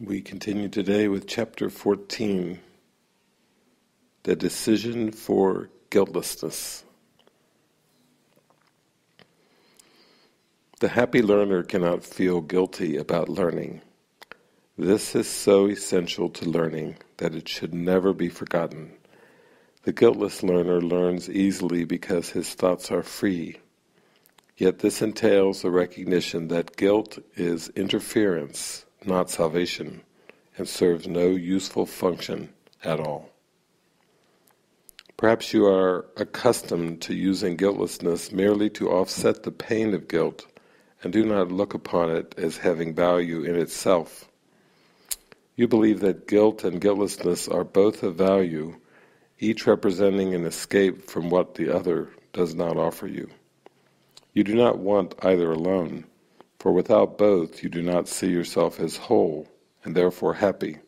We continue today with Chapter 14, The Decision for Guiltlessness. The happy learner cannot feel guilty about learning. This is so essential to learning that it should never be forgotten. The guiltless learner learns easily because his thoughts are free. Yet this entails a recognition that guilt is interference, not salvation, and serves no useful function at all. Perhaps you are accustomed to using guiltlessness merely to offset the pain of guilt and do not look upon it as having value in itself. You believe that guilt and guiltlessness are both of value, each representing an escape from what the other does not offer you. You do not want either alone, for without both you do not see yourself as whole, and therefore happy.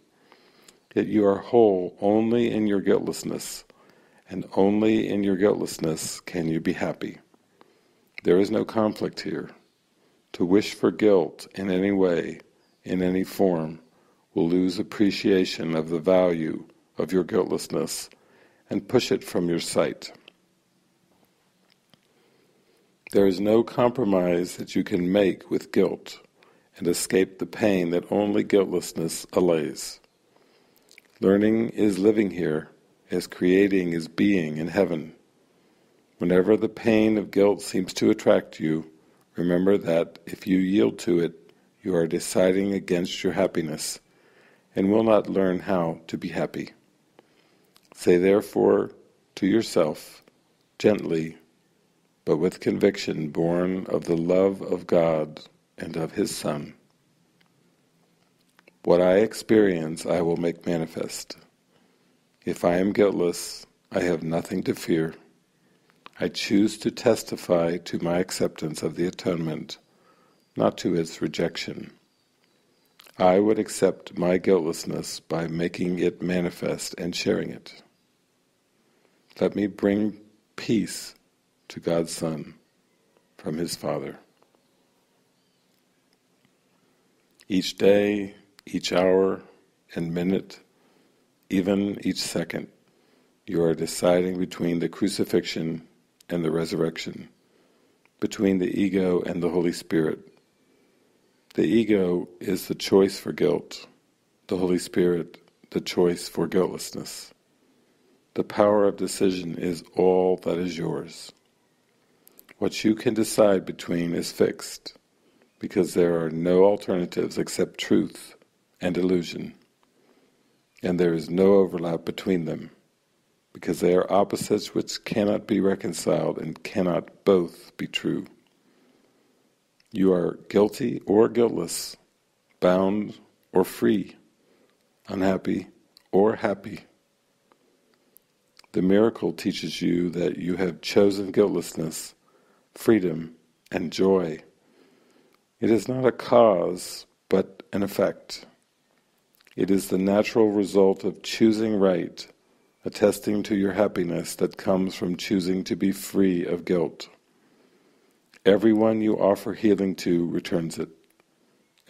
Yet you are whole only in your guiltlessness, and only in your guiltlessness can you be happy. There is no conflict here. To wish for guilt in any way, in any form, will lose appreciation of the value of your guiltlessness, and push it from your sight. There is no compromise that you can make with guilt and escape the pain that only guiltlessness allays. Learning is living here, as creating is being in heaven. Whenever the pain of guilt seems to attract you, remember that if you yield to it, you are deciding against your happiness and will not learn how to be happy. Say therefore to yourself, gently, but with conviction born of the love of God and of His Son. What I experience I will make manifest. If I am guiltless, I have nothing to fear. I choose to testify to my acceptance of the atonement, not to its rejection. I would accept my guiltlessness by making it manifest and sharing it. Let me bring peace to God's Son, from His Father. Each day, each hour and minute, even each second, you are deciding between the crucifixion and the resurrection, between the ego and the Holy Spirit. The ego is the choice for guilt, the Holy Spirit the choice for guiltlessness. The power of decision is all that is yours. What you can decide between is fixed, because there are no alternatives except truth and illusion, and there is no overlap between them, because they are opposites which cannot be reconciled and cannot both be true. You are guilty or guiltless, bound or free, unhappy or happy. The miracle teaches you that you have chosen guiltlessness, freedom and joy. It is not a cause, but an effect. It is the natural result of choosing right, attesting to your happiness that comes from choosing to be free of guilt. Everyone you offer healing to returns it.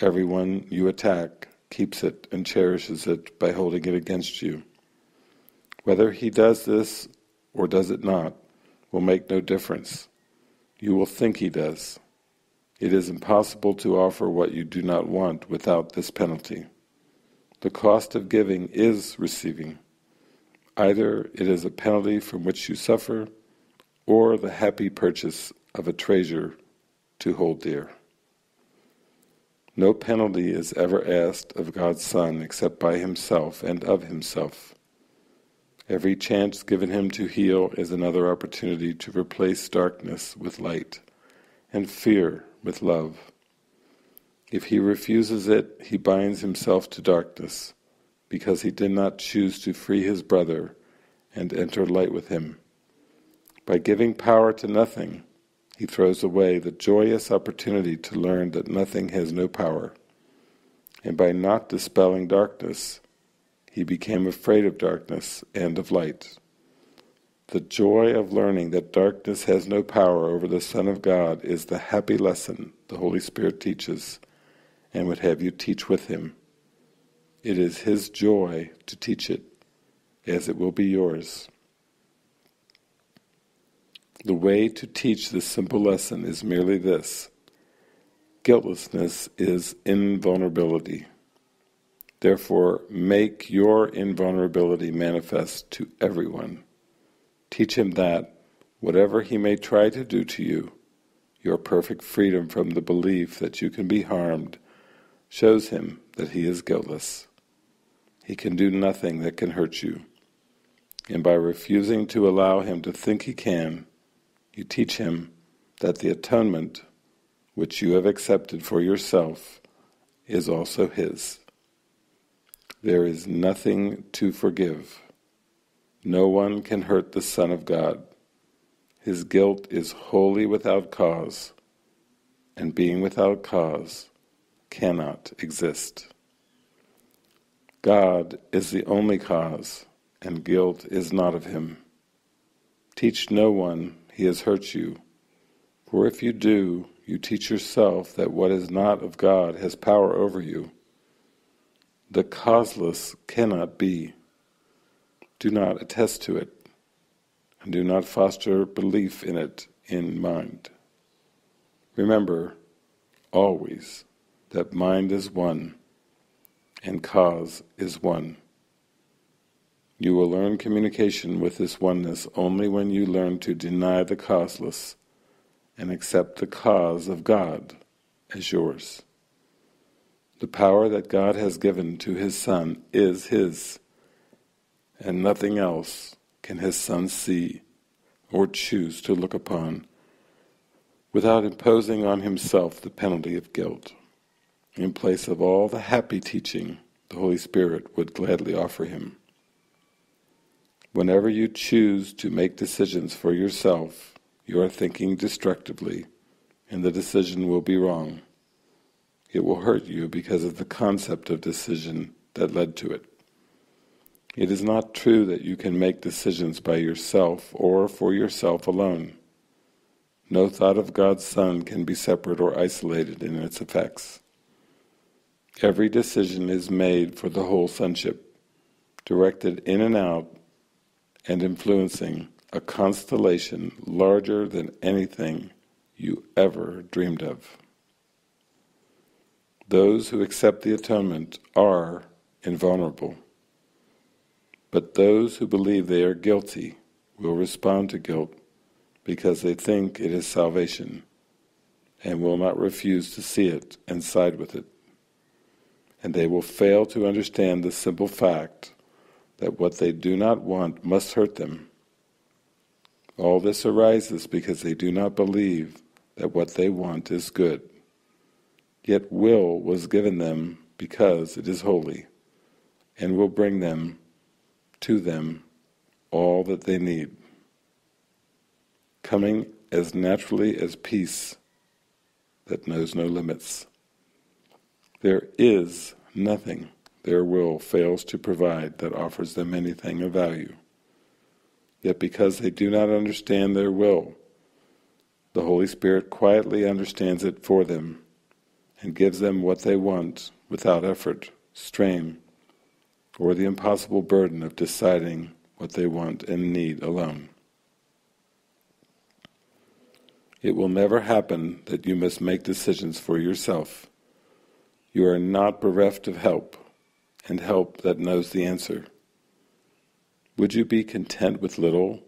Everyone you attack keeps it and cherishes it by holding it against you. Whether he does this or does it not will make no difference. You will think he does. It is impossible to offer what you do not want without this penalty. The cost of giving is receiving. Either it is a penalty from which you suffer, or the happy purchase of a treasure to hold dear. No penalty is ever asked of God's Son except by Himself and of Himself. Every chance given Him to heal is another opportunity to replace darkness with light, and fear with love. If He refuses it, He binds Himself to darkness, because He did not choose to free His brother and enter light with him. By giving power to nothing, He throws away the joyous opportunity to learn that nothing has no power, and by not dispelling darkness, He became afraid of darkness and of light. The joy of learning that darkness has no power over the Son of God is the happy lesson the Holy Spirit teaches and would have you teach with Him. It is His joy to teach it, as it will be yours. The way to teach this simple lesson is merely this. Guiltlessness is invulnerability. Therefore, make your invulnerability manifest to everyone. Teach him that, whatever he may try to do to you, your perfect freedom from the belief that you can be harmed shows him that he is guiltless. He can do nothing that can hurt you. And by refusing to allow him to think he can, you teach him that the atonement which you have accepted for yourself is also his. There is nothing to forgive. No one can hurt the Son of God. His guilt is wholly without cause, and being without cause cannot exist. God is the only cause, and guilt is not of him. Teach no one he has hurt you, for if you do, you teach yourself that what is not of God has power over you. The causeless cannot be. Do not attest to it, and do not foster belief in it in mind. Remember, always, that mind is one, and cause is one. You will learn communication with this oneness only when you learn to deny the causeless, and accept the cause of God as yours. The power that God has given to His Son is His, and nothing else can His Son see or choose to look upon without imposing on Himself the penalty of guilt, in place of all the happy teaching the Holy Spirit would gladly offer Him. Whenever you choose to make decisions for yourself, you are thinking destructively, and the decision will be wrong. It will hurt you because of the concept of decision that led to it. It is not true that you can make decisions by yourself or for yourself alone. No thought of God's Son can be separate or isolated in its effects. Every decision is made for the whole Sonship, directed in and out, and influencing a constellation larger than anything you ever dreamed of. Those who accept the atonement are invulnerable, but those who believe they are guilty will respond to guilt because they think it is salvation, and will not refuse to see it and side with it. And they will fail to understand the simple fact that what they do not want must hurt them. All this arises because they do not believe that what they want is good. Yet will was given them because it is holy, and will bring them to them all that they need, coming as naturally as peace that knows no limits. There is nothing their will fails to provide that offers them anything of value. Yet because they do not understand their will, the Holy Spirit quietly understands it for them, and gives them what they want without effort, strain, or the impossible burden of deciding what they want and need alone. It will never happen that you must make decisions for yourself. You are not bereft of help, and help that knows the answer. Would you be content with little,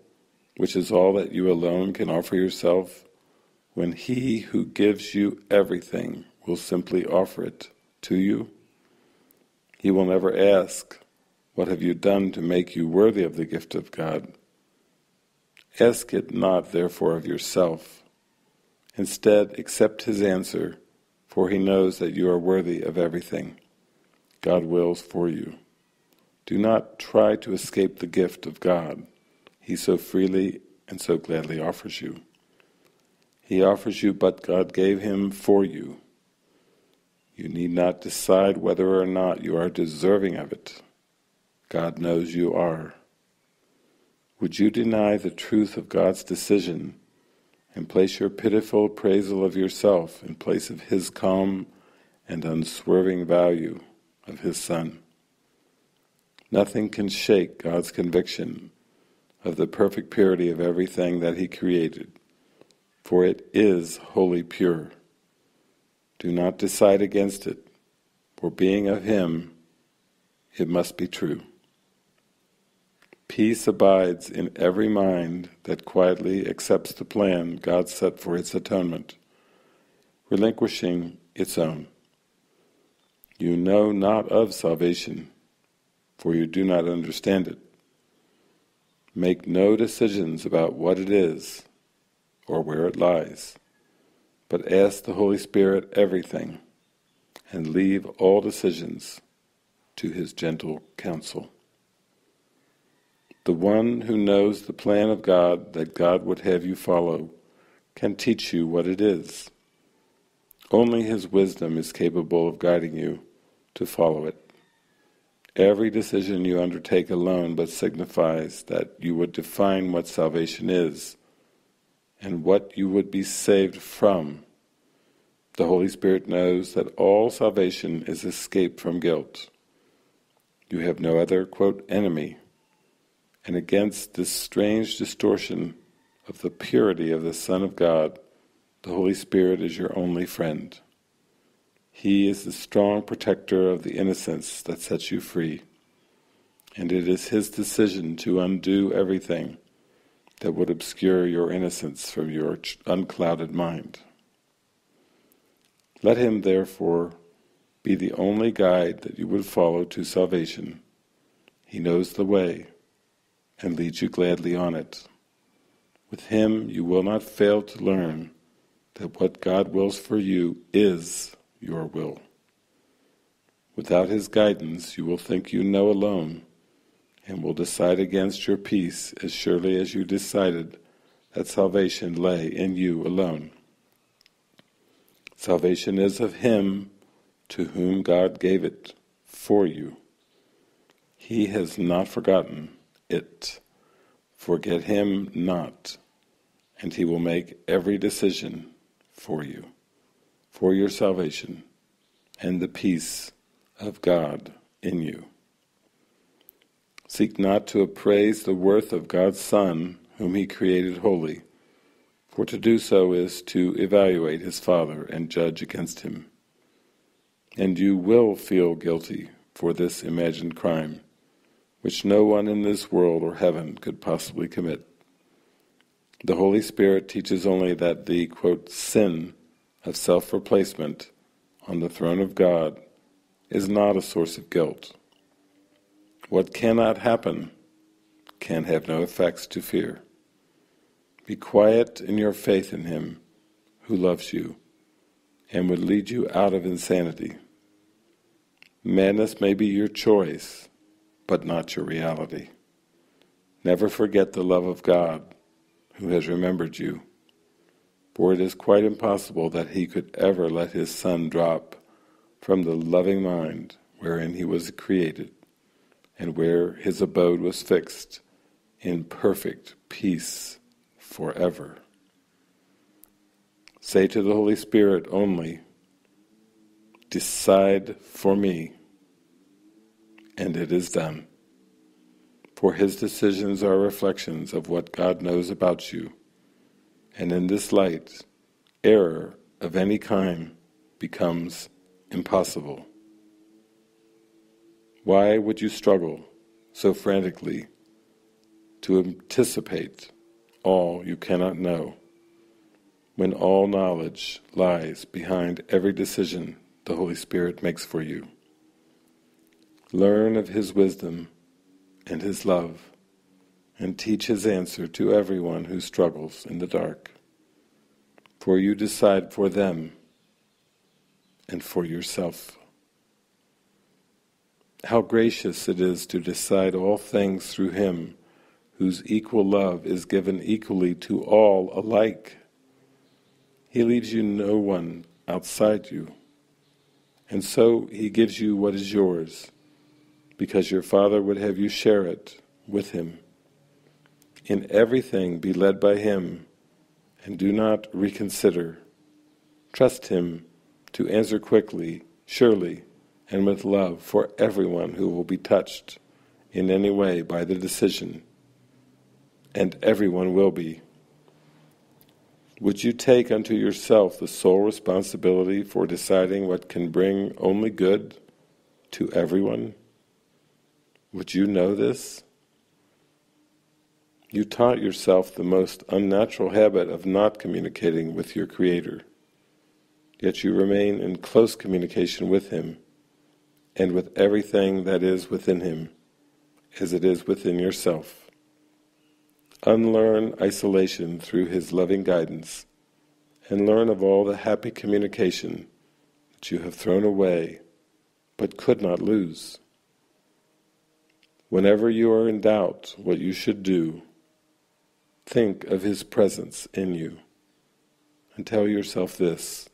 which is all that you alone can offer yourself, when He who gives you everything will simply offer it to you? He will never ask, "What have you done to make you worthy of the gift of God?" Ask it not, therefore, of yourself. Instead, accept His answer, for He knows that you are worthy of everything God wills for you. Do not try to escape the gift of God He so freely and so gladly offers you. He offers you but God gave Him for you. You need not decide whether or not you are deserving of it. God knows you are. Would you deny the truth of God's decision and place your pitiful appraisal of yourself in place of His calm and unswerving value of His Son? Nothing can shake God's conviction of the perfect purity of everything that He created, for it is wholly pure. Do not decide against it, for being of Him, it must be true. Peace abides in every mind that quietly accepts the plan God set for its atonement, relinquishing its own. You know not of salvation, for you do not understand it. Make no decisions about what it is, or where it lies, but ask the Holy Spirit everything, and leave all decisions to His gentle counsel. The one who knows the plan of God that God would have you follow can teach you what it is. Only His wisdom is capable of guiding you to follow it. Every decision you undertake alone but signifies that you would define what salvation is and what you would be saved from. The Holy Spirit knows that all salvation is escape from guilt. You have no other, quote, enemy. And against this strange distortion of the purity of the Son of God, the Holy Spirit is your only friend. He is the strong protector of the innocence that sets you free, and it is His decision to undo everything that would obscure your innocence from your unclouded mind. Let Him, therefore, be the only guide that you would follow to salvation. He knows the way, and leads you gladly on it. With Him you will not fail to learn that what God wills for you is your will. Without His guidance you will think you know alone, and will decide against your peace as surely as you decided that salvation lay in you alone. Salvation is of Him to whom God gave it for you. He has not forgotten it. Forget Him not, and He will make every decision for you, for your salvation, and the peace of God in you. Seek not to appraise the worth of God's Son, whom He created holy, for to do so is to evaluate His Father and judge against Him. And you will feel guilty for this imagined crime, which no one in this world or heaven could possibly commit. The Holy Spirit teaches only that the, quote, sin of self-replacement on the throne of God is not a source of guilt. What cannot happen can have no effects to fear. Be quiet in your faith in Him who loves you and would lead you out of insanity. Madness may be your choice, but not your reality. Never forget the love of God who has remembered you, for it is quite impossible that He could ever let His Son drop from the loving mind wherein He was created and where His abode was fixed in perfect peace forever. Say to the Holy Spirit only, "Decide for me," and it is done. For His decisions are reflections of what God knows about you, and in this light, error of any kind becomes impossible. Why would you struggle so frantically to anticipate all you cannot know, when all knowledge lies behind every decision the Holy Spirit makes for you? Learn of His wisdom and His love, and teach His answer to everyone who struggles in the dark. For you decide for them and for yourself. How gracious it is to decide all things through Him, whose equal love is given equally to all alike. He leaves you no one outside you, and so He gives you what is yours, because your Father would have you share it with Him. In everything be led by Him, and do not reconsider. Trust Him to answer quickly, surely, and with love for everyone who will be touched in any way by the decision, and everyone will be. Would you take unto yourself the sole responsibility for deciding what can bring only good to everyone? Would you know this? You taught yourself the most unnatural habit of not communicating with your Creator, yet you remain in close communication with Him, and with everything that is within Him, as it is within yourself. Unlearn isolation through His loving guidance, and learn of all the happy communication that you have thrown away, but could not lose. Whenever you are in doubt what you should do, think of His presence in you, and tell yourself this,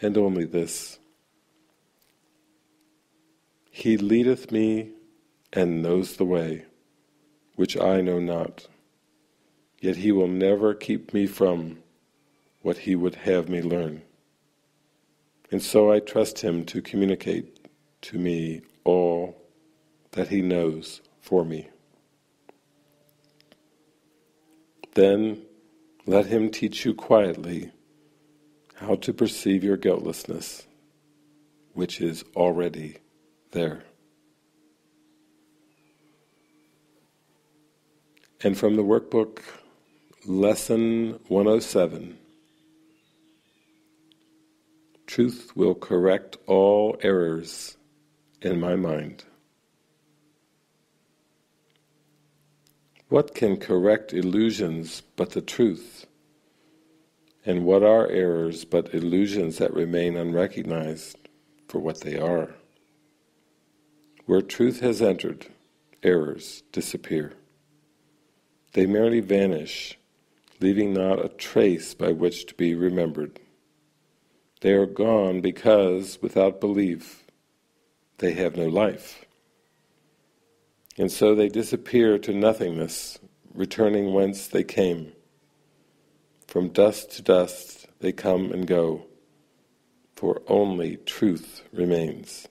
and only this: He leadeth me and knows the way, which I know not, yet He will never keep me from what He would have me learn. And so I trust Him to communicate to me all that He knows for me. Then let Him teach you quietly how to perceive your guiltlessness, which is already there. And from the workbook, Lesson 107, Truth will correct all errors in my mind. What can correct illusions but the truth? And what are errors but illusions that remain unrecognized for what they are? Where truth has entered, errors disappear. They merely vanish, leaving not a trace by which to be remembered. They are gone because, without belief, they have no life. And so they disappear to nothingness, returning whence they came. From dust to dust they come and go, for only truth remains.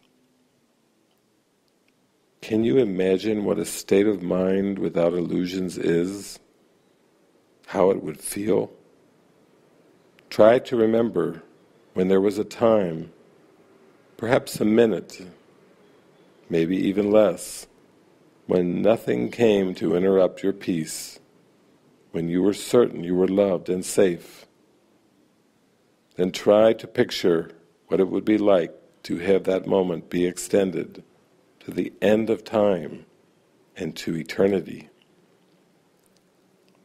Can you imagine what a state of mind without illusions is? How it would feel? Try to remember when there was a time, perhaps a minute, maybe even less, when nothing came to interrupt your peace, when you were certain you were loved and safe. Then try to picture what it would be like to have that moment be extended to the end of time and to eternity.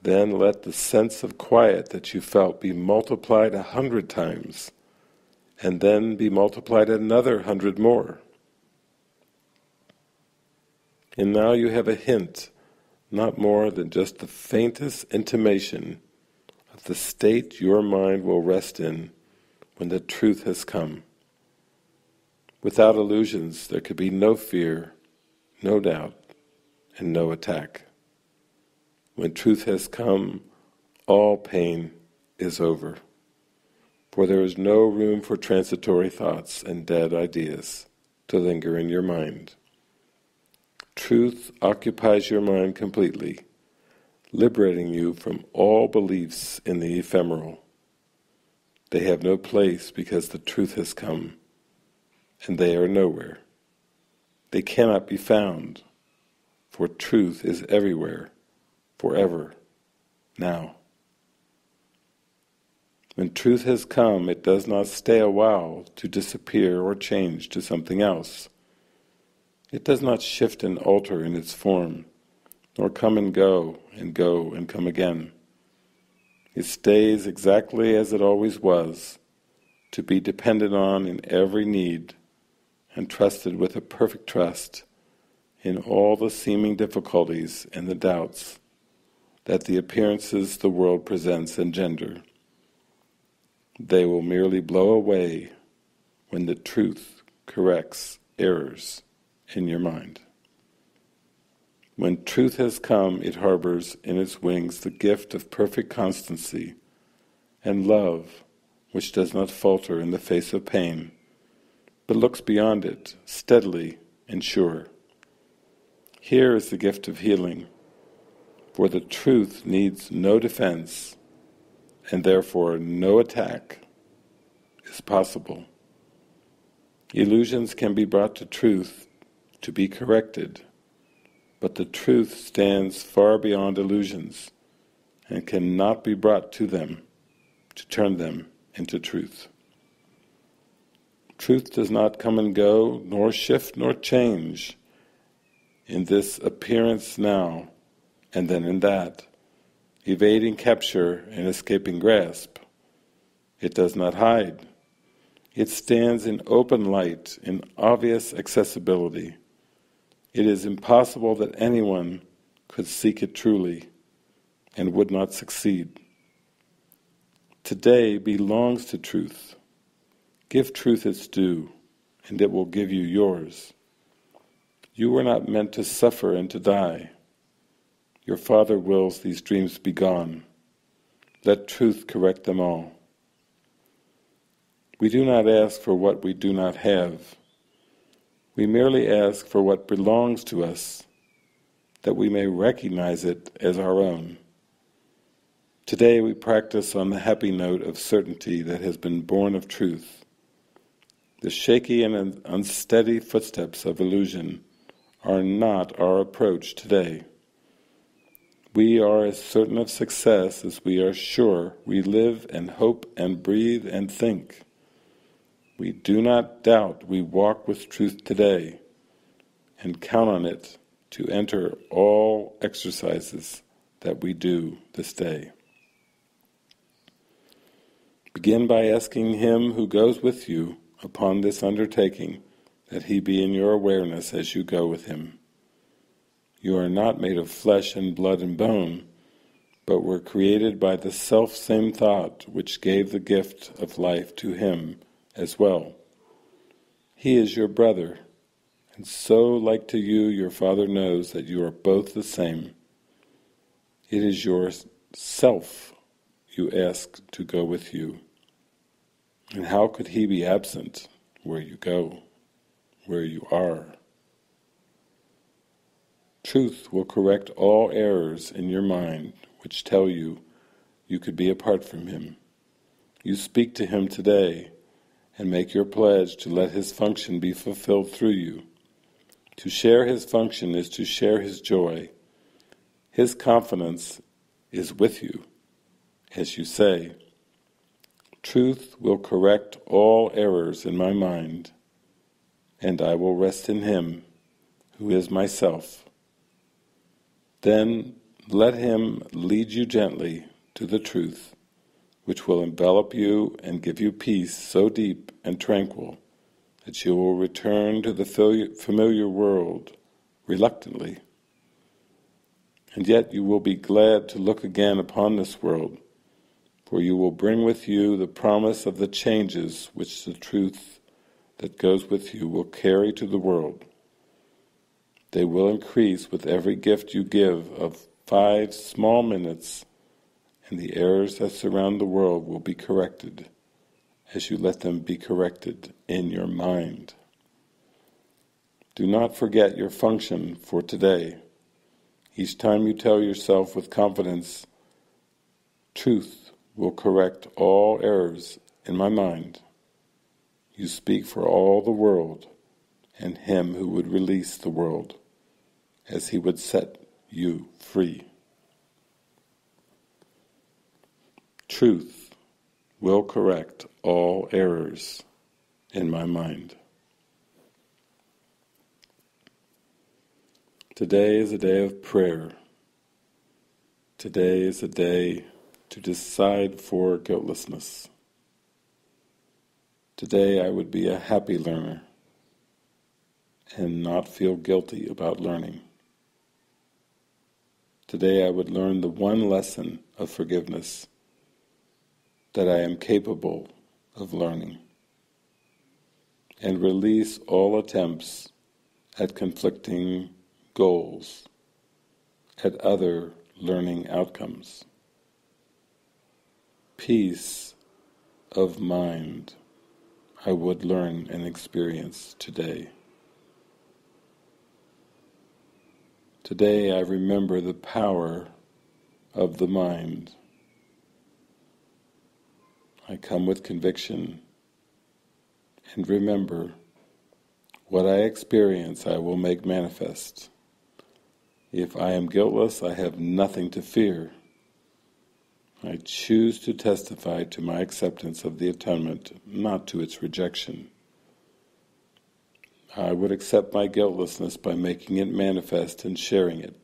Then let the sense of quiet that you felt be multiplied 100 times, and then be multiplied another 100 more. And now you have a hint, not more than just the faintest intimation of the state your mind will rest in when the truth has come. Without illusions, there could be no fear, no doubt, and no attack. When truth has come, all pain is over, for there is no room for transitory thoughts and dead ideas to linger in your mind. Truth occupies your mind completely, liberating you from all beliefs in the ephemeral. They have no place because the truth has come, and they are nowhere. They cannot be found, for truth is everywhere, forever, now. When truth has come, it does not stay a while to disappear or change to something else. It does not shift and alter in its form, nor come and go, and go and come again. It stays exactly as it always was, to be depended on in every need, and trusted with a perfect trust in all the seeming difficulties and the doubts that the appearances the world presents engender. They will merely blow away when the truth corrects errors in your mind. When truth has come, it harbors in its wings the gift of perfect constancy and love, which does not falter in the face of pain, but looks beyond it, steadily and sure. Here is the gift of healing, for the truth needs no defense, and therefore no attack is possible. Illusions can be brought to truth to be corrected, but the truth stands far beyond illusions and cannot be brought to them to turn them into truth. Truth does not come and go, nor shift, nor change in this appearance now and then in that, evading capture and escaping grasp. It does not hide. It stands in open light, in obvious accessibility. It is impossible that anyone could seek it truly and would not succeed. Today belongs to truth. Give truth its due, and it will give you yours. You were not meant to suffer and to die. Your Father wills these dreams be gone. Let truth correct them all. We do not ask for what we do not have. We merely ask for what belongs to us, that we may recognize it as our own. Today we practice on the happy note of certainty that has been born of truth. The shaky and unsteady footsteps of illusion are not our approach today. We are as certain of success as we are sure we live and hope and breathe and think. We do not doubt we walk with truth today, and count on it to enter all exercises that we do this day. Begin by asking Him who goes with you upon this undertaking that He be in your awareness as you go with Him. You are not made of flesh and blood and bone, but were created by the self-same thought which gave the gift of life to Him as well. He is your brother, and so like to you, your Father knows that you are both the same. It is your self you ask to go with you. And how could He be absent where you go, where you are? Truth will correct all errors in your mind which tell you you could be apart from Him. You speak to Him today, and make your pledge to let His function be fulfilled through you. To share His function is to share His joy. His confidence is with you, as you say, "Truth will correct all errors in my mind, and I will rest in Him who is myself." Then let Him lead you gently to the truth, which will envelop you and give you peace so deep and tranquil that you will return to the familiar world reluctantly. And yet you will be glad to look again upon this world, for you will bring with you the promise of the changes which the truth that goes with you will carry to the world. They will increase with every gift you give of 5 small minutes, and the errors that surround the world will be corrected, as you let them be corrected in your mind. Do not forget your function for today. Each time you tell yourself with confidence, "Truth will correct all errors in my mind," you speak for all the world, and Him who would release the world, as He would set you free. Truth will correct all errors in my mind. Today is a day of prayer. Today is a day to decide for guiltlessness. Today I would be a happy learner and not feel guilty about learning. Today I would learn the one lesson of forgiveness that I am capable of learning, and release all attempts at conflicting goals, at other learning outcomes. Peace of mind I would learn and experience today. Today I remember the power of the mind. I come with conviction and remember what I experience I will make manifest. If I am guiltless, I have nothing to fear. I choose to testify to my acceptance of the atonement, not to its rejection. I would accept my guiltlessness by making it manifest and sharing it.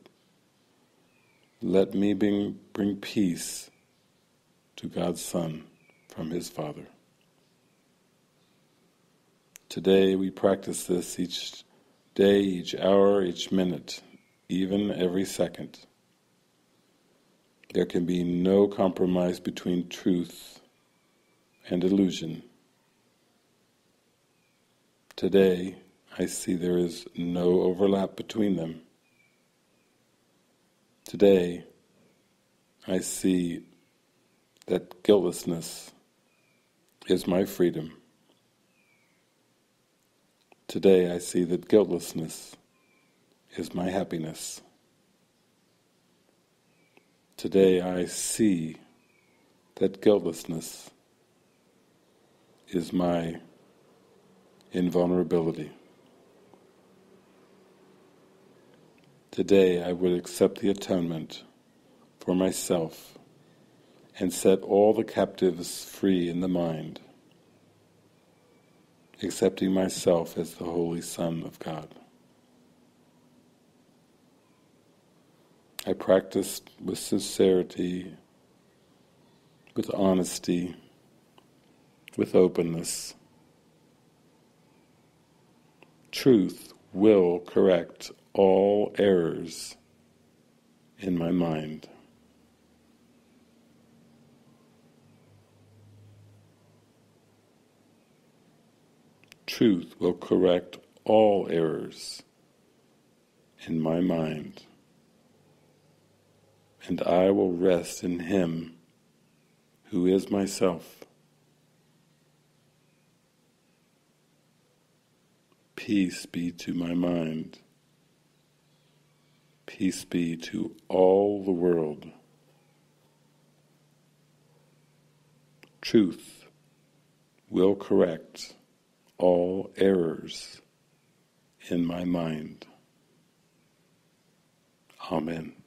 Let me bring peace to God's Son from His Father. Today we practice this each day, each hour, each minute, even every second. There can be no compromise between truth and illusion. Today, I see there is no overlap between them. Today, I see that guiltlessness is my freedom. Today, I see that guiltlessness is my happiness. Today, I see that guiltlessness is my invulnerability. Today I would accept the atonement for myself and set all the captives free in the mind, accepting myself as the Holy Son of God. I practiced with sincerity, with honesty, with openness. Truth will correct all errors in my mind. Truth will correct all errors in my mind, and I will rest in Him who is myself. Peace be to my mind. Peace be to all the world. Truth will correct all errors in my mind. Amen.